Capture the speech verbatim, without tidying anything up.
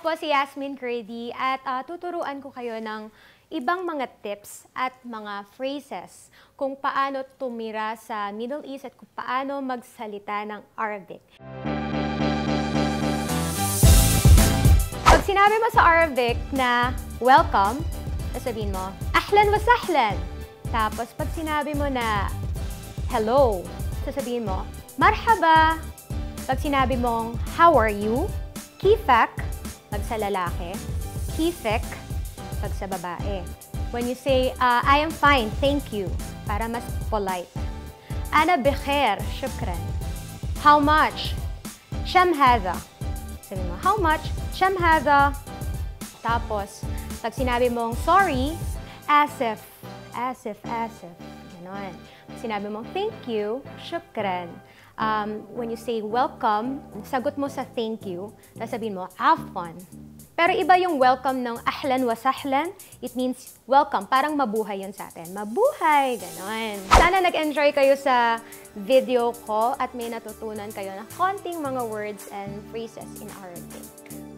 Ako po si Yasmien Kurdi at uh, tuturuan ko kayo ng ibang mga tips at mga phrases kung paano tumira sa Middle East at kung paano magsalita ng Arabic. Pag sinabi mo sa Arabic na welcome, sabihin mo, ahlan wa sahlan. Tapos pag sinabi mo na hello, sasabihin mo, marhaba. Pag sinabi mong, how are you? Kifak, pag sa lalaki. Kifek, pag sa babae. When you say, uh, I am fine, thank you, para mas polite. Ana bikhair, shukran. How much? Sham hadha. Sabi mo, how much? Sham hadha. Tapos, pag sinabi mong, sorry, asif, asif, asif. Ganon. Sinabi mong, thank you, shukran. Um, when you say welcome, sagot mo sa thank you, sasabihin mo, afwan. Pero iba yung welcome ng ahlan wa sahlan. It means welcome. Parang mabuhay yun sa atin. Mabuhay! Ganon. Sana nag-enjoy kayo sa video ko at may natutunan kayo na konting mga words and phrases in Arabic.